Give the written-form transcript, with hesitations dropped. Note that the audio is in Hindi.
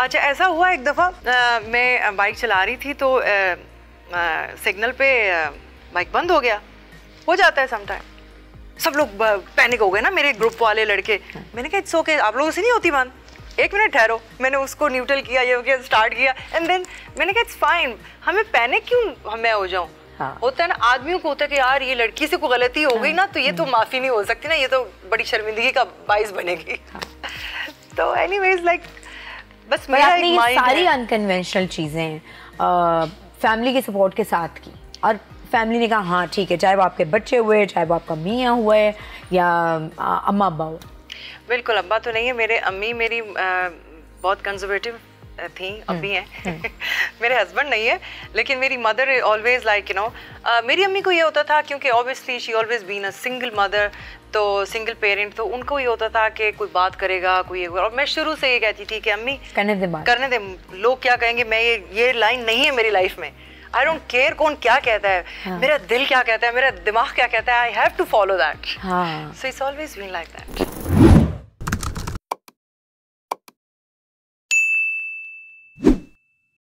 अच्छा, ऐसा हुआ एक दफ़ा मैं बाइक चला रही थी तो सिग्नल पे बाइक बंद हो गया। हो जाता है समटाइम। सब लोग पैनिक हो गए ना, मेरे ग्रुप वाले लड़के। मैंने कहा इट्स ओके, आप लोगों से नहीं होती बंद, एक मिनट ठहरो। मैंने उसको न्यूट्रल किया, ये हो गया, स्टार्ट किया, एंड देन मैंने कहा इट्स फाइन, हमें पैनिक क्यों मैं हो जाऊँ। हाँ। होता है ना आदमियों को, होता है कि यार ये लड़की से कोई गलती हो गई ना तो ये तो माफ़ी नहीं हो सकती ना, ये तो बड़ी शर्मिंदगी का बाइस बनेगी। हाँ। तो एनीवेज लाइक बस मेरा एक माइंड है। सारी अनकन्वेंशनल चीज़ें फैमिली के सपोर्ट के साथ की और फैमिली ने कहा हाँ ठीक है, चाहे वो आपके बच्चे हुए, चाहे वो आपका मियाँ हुए या अम्मा अब्बा हुए। बिल्कुल अब्बा तो नहीं है मेरे, अम्मी मेरी बहुत कंजर्वेटिव थी, अभी हैं। मेरे हस्बैंड नहीं है, लेकिन मेरी mother always like you know, मेरी अम्मी को ये होता था क्योंकि obviously she always been a single mother, तो सिंगल पेरेंट, तो उनको ये होता था कि कोई बात करेगा कोई, और मैं शुरू से ये कहती थी कि अम्मी करने दे, लोग क्या कहेंगे, मैं ये लाइन नहीं है मेरी लाइफ में, आई डोंट केयर कौन क्या कहता है। हाँ। मेरा दिल क्या कहता है, मेरा दिमाग क्या कहता है, I have to follow that. So it's always been like that.